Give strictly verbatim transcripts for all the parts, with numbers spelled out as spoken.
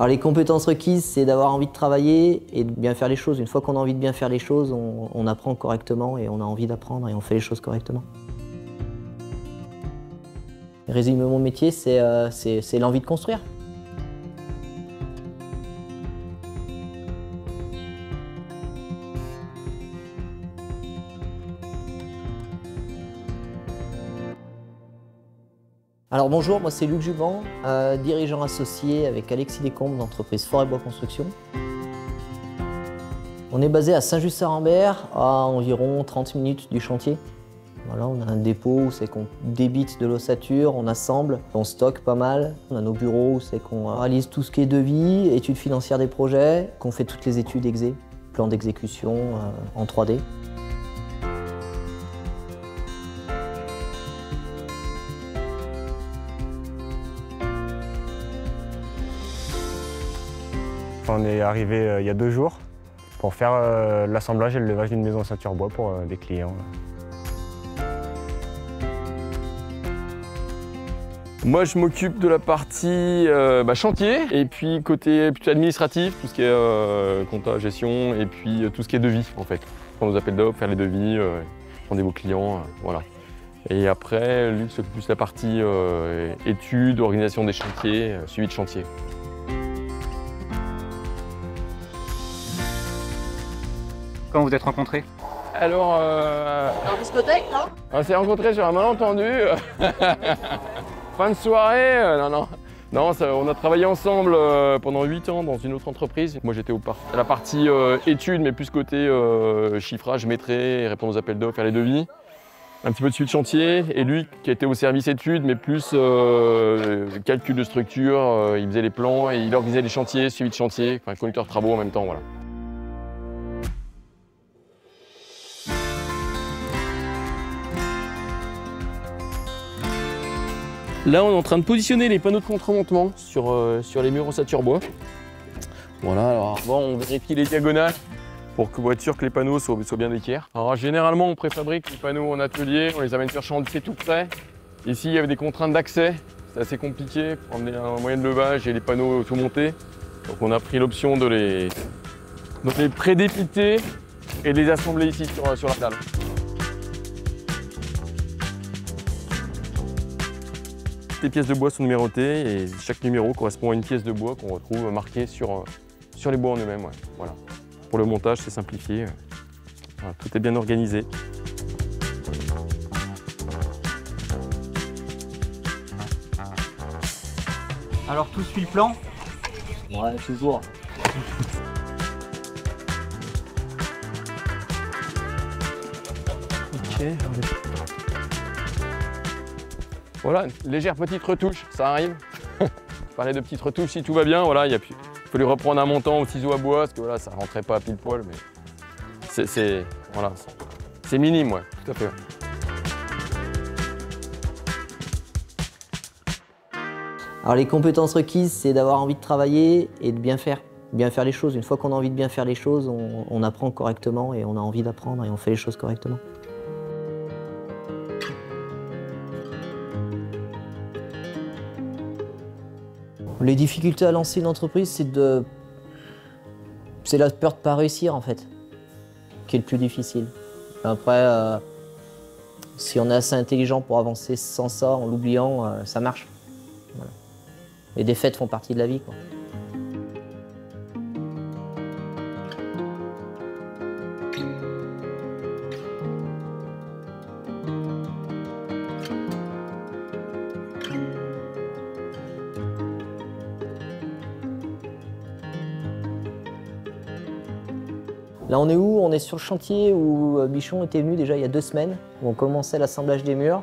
Alors les compétences requises, c'est d'avoir envie de travailler et de bien faire les choses. Une fois qu'on a envie de bien faire les choses, on, on apprend correctement et on a envie d'apprendre et on fait les choses correctement. Résumer mon métier, c'est euh, c'est l'envie de construire. Alors bonjour, moi c'est Luc Juban, euh, dirigeant associé avec Alexis Descombes d'entreprise Forez Bois Construction. On est basé à Saint Just Saint Rambert, à environ trente minutes du chantier. Voilà, on a un dépôt où c'est qu'on débite de l'ossature, on assemble, on stocke pas mal. On a nos bureaux où c'est qu'on réalise tout ce qui est devis, études financières des projets, qu'on fait toutes les études exé, plans d'exécution euh, en trois D. On est arrivé euh, il y a deux jours pour faire euh, l'assemblage et le levage d'une maison en ceinture bois pour euh, des clients. Moi, je m'occupe de la partie euh, bah, chantier et puis côté administratif, tout ce qui est euh, compta, gestion et puis euh, tout ce qui est devis en fait. Prendre nos appels d'offres, faire les devis, euh, prendre des beaux clients, euh, voilà. Et après, Luc s'occupe plus de la partie euh, études, organisation des chantiers, euh, suivi de chantier. Comment vous êtes rencontrés? Alors, euh... en discothèque, non? On s'est rencontrés sur un malentendu. Fin de soirée, euh, non, non. Non, ça, on a travaillé ensemble euh, pendant huit ans dans une autre entreprise. Moi, j'étais à la partie euh, études, mais plus côté euh, chiffrage, métré, répondre aux appels d'offres, faire les devis. Un petit peu de suivi de chantier. Et lui, qui était au service études, mais plus euh, calcul de structure. Euh, il faisait les plans et il organisait les chantiers, suivi de chantier, enfin, conducteur de travaux en même temps, voilà. Là, on est en train de positionner les panneaux de contremontement sur, euh, sur les murs en ossature bois. Voilà, alors avant, on vérifie les diagonales pour que, être sûr que les panneaux soient, soient bien d'équerre. Alors généralement, on préfabrique les panneaux en atelier, on les amène sur chantier tout près. Ici, il y avait des contraintes d'accès, c'est assez compliqué pour emmener un moyen de levage et les panneaux tout montés. Donc on a pris l'option de les, de les prédépiter et de les assembler ici sur, sur la dalle. Les pièces de bois sont numérotées et chaque numéro correspond à une pièce de bois qu'on retrouve marquée sur, sur les bois en eux-mêmes. Ouais. Voilà. Pour le montage, c'est simplifié. Voilà, tout est bien organisé. Alors, tout suit le plan? Ouais, toujours. Ok. Voilà, une légère petite retouche, ça arrive. Je parlais de petites retouches, si tout va bien, voilà, il a pu... faut lui reprendre un montant au ciseau à bois, parce que voilà, ça rentrait pas à pile poil, mais c'est voilà, minime, ouais, tout à fait. Alors les compétences requises, c'est d'avoir envie de travailler et de bien faire, bien faire les choses. Une fois qu'on a envie de bien faire les choses, on, on apprend correctement et on a envie d'apprendre et on fait les choses correctement. Les difficultés à lancer une entreprise, c'est de... c'est la peur de ne pas réussir, en fait, qui est le plus difficile. Après, euh, si on est assez intelligent pour avancer sans ça, en l'oubliant, euh, ça marche. Voilà. Les défaites font partie de la vie, quoi. Là, on est où? On est sur le chantier où Bichon était venu déjà il y a deux semaines, où on commençait l'assemblage des murs.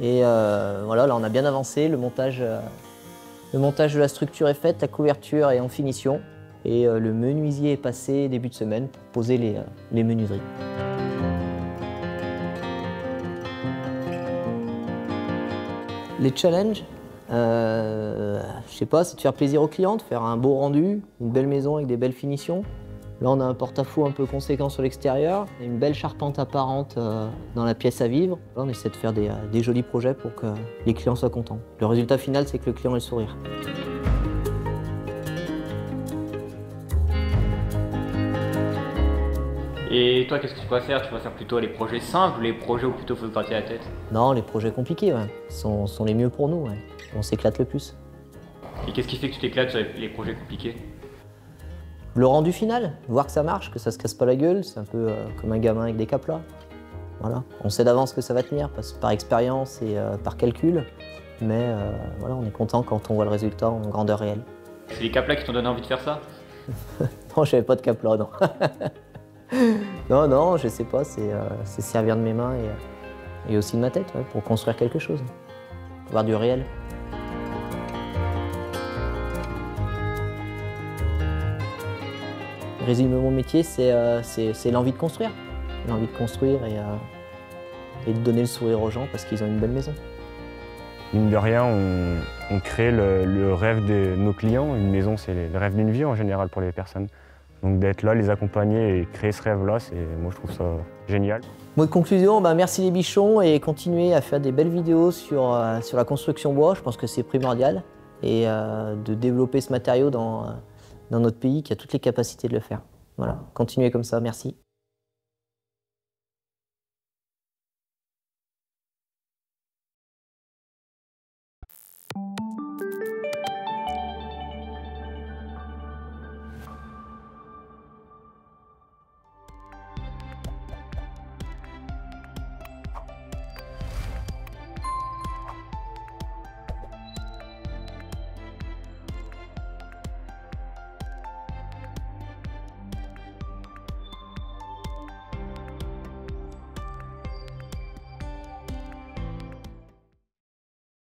Et euh, voilà, là, on a bien avancé. Le montage, euh, le montage de la structure est fait, la couverture est en finition. Et euh, le menuisier est passé début de semaine pour poser les, euh, les menuiseries. Les challenges, euh, je sais pas, c'est de faire plaisir aux clients, de faire un beau rendu, une belle maison avec des belles finitions. Là, on a un porte-à-faux un peu conséquent sur l'extérieur, une belle charpente apparente euh, dans la pièce à vivre. Là, on essaie de faire des, des jolis projets pour que les clients soient contents. Le résultat final, c'est que le client ait le sourire. Et toi, qu'est-ce que tu préfères? Tu préfères plutôt les projets simples ou les projets où plutôt faut se gratter la tête? Non, les projets compliqués, ouais. Sont, sont les mieux pour nous, ouais. On s'éclate le plus. Et qu'est-ce qui fait que tu t'éclates sur les projets compliqués? Le rendu final, voir que ça marche, que ça se casse pas la gueule, c'est un peu euh, comme un gamin avec des Kaplas. Voilà. On sait d'avance que ça va tenir, parce, par expérience et euh, par calcul, mais euh, voilà, on est content quand on voit le résultat en grandeur réelle. C'est les Kaplas qui t'ont donné envie de faire ça? Non, j'avais pas de Kaplas, non. Non, non, je sais pas, c'est euh, servir de mes mains et, et aussi de ma tête, ouais, pour construire quelque chose, voir du réel. Résumer mon métier, c'est euh, l'envie de construire, l'envie de construire et, euh, et de donner le sourire aux gens parce qu'ils ont une belle maison. Mine de rien, on, on crée le, le rêve de nos clients. Une maison, c'est le rêve d'une vie en général pour les personnes. Donc d'être là, les accompagner et créer ce rêve-là, moi je trouve ça génial. Mot de conclusion, ben merci les Bichons et continuez à faire des belles vidéos sur, euh, sur la construction bois, je pense que c'est primordial. Et euh, de développer ce matériau dans, dans notre pays qui a toutes les capacités de le faire. Voilà, continuez comme ça, merci.